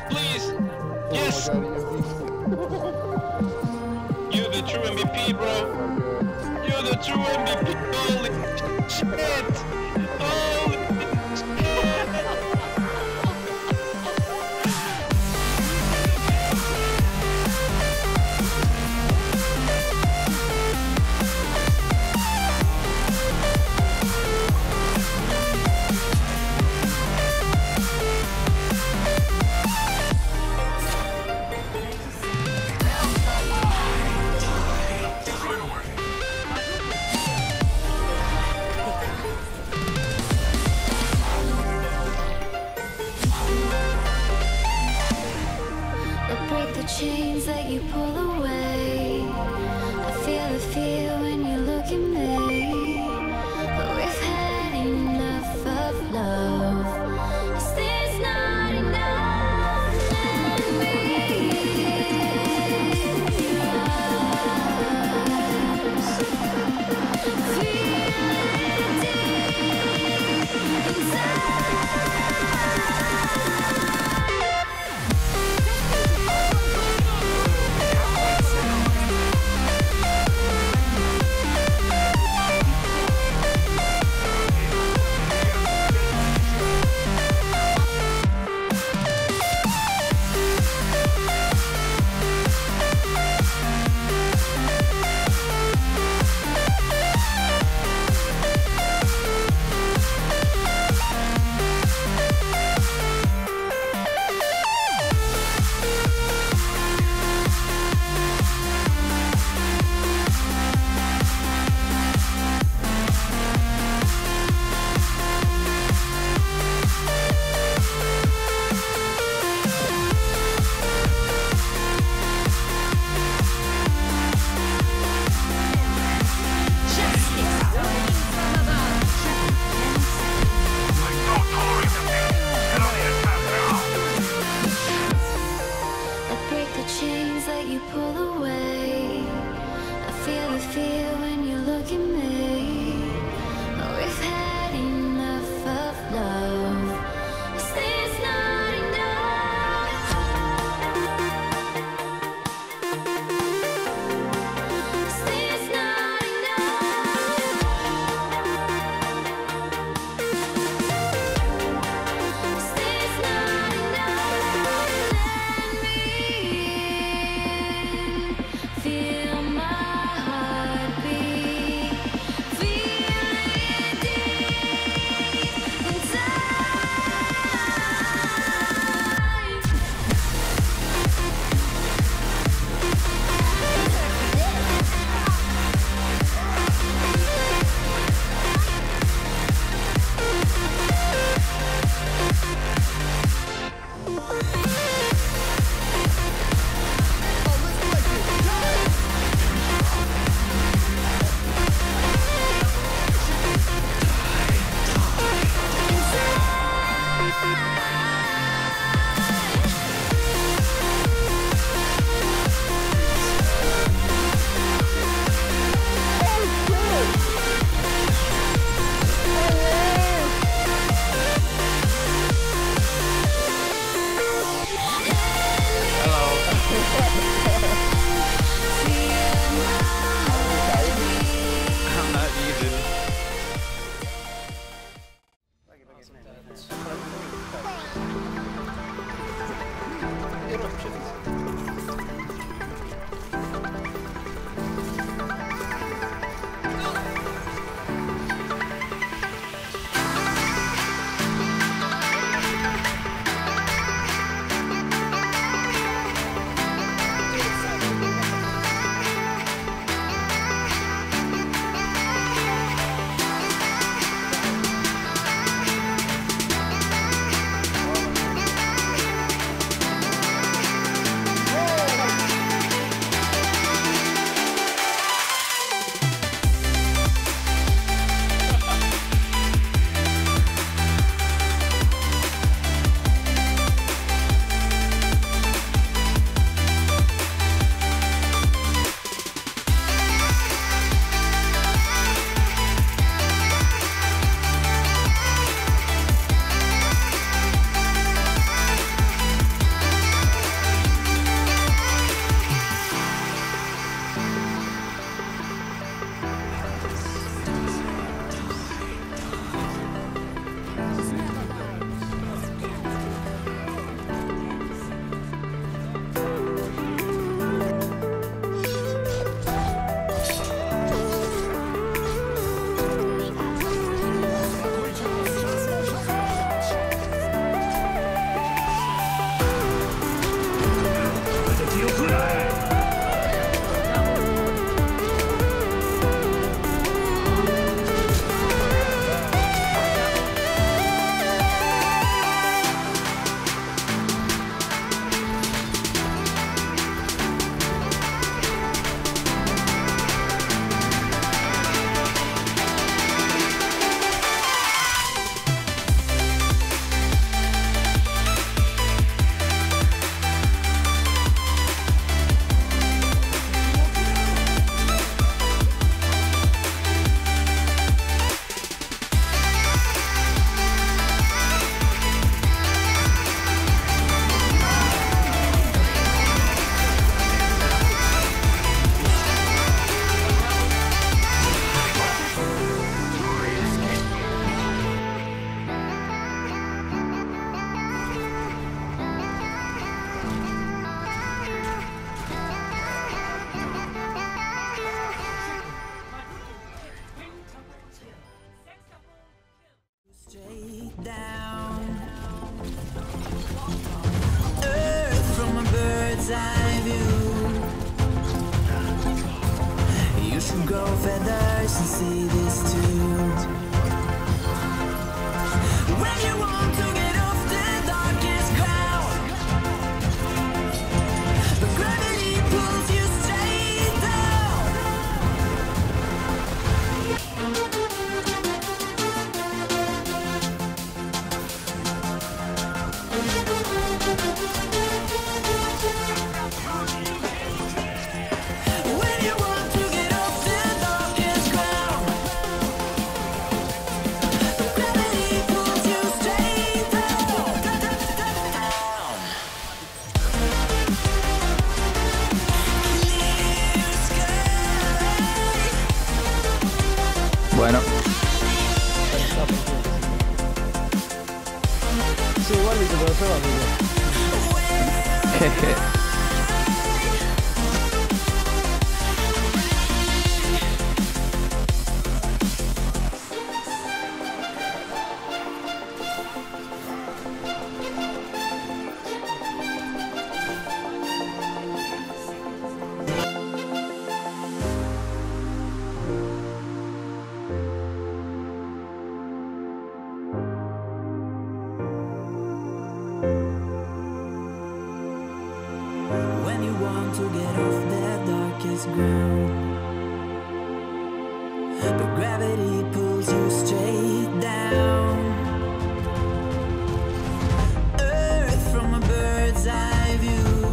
Yes, please. Yes. You're the true MVP, bro. You're the true MVP. Holy shit. Holy chains that you pull away. I feel the fear when you look at me. But we've had enough of love. Is this not enough? Let me feel inside. Hey! inside you. You should grow feathers and see this too. When you want to get off the darkest cloud, the gravity pulls you straight down. When you want to get off the darkest cloud, the gravity pulls bueno. Sí, igual y te puedo hacer amigo. Jeje. When you want to get off the darkest ground, but gravity pulls you straight down. Earth from a bird's eye view.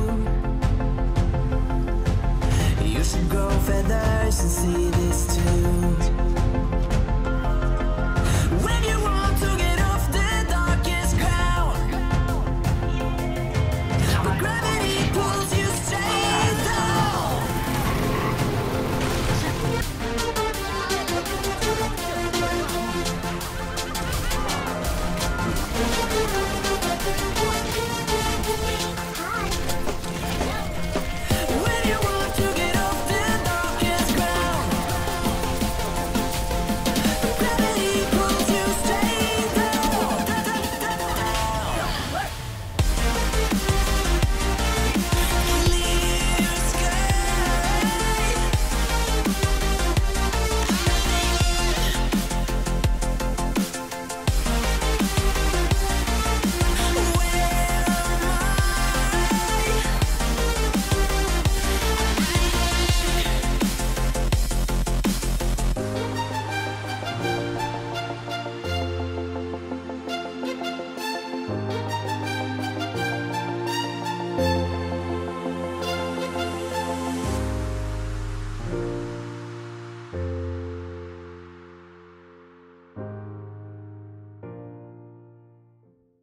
You should grow feathers and see this too.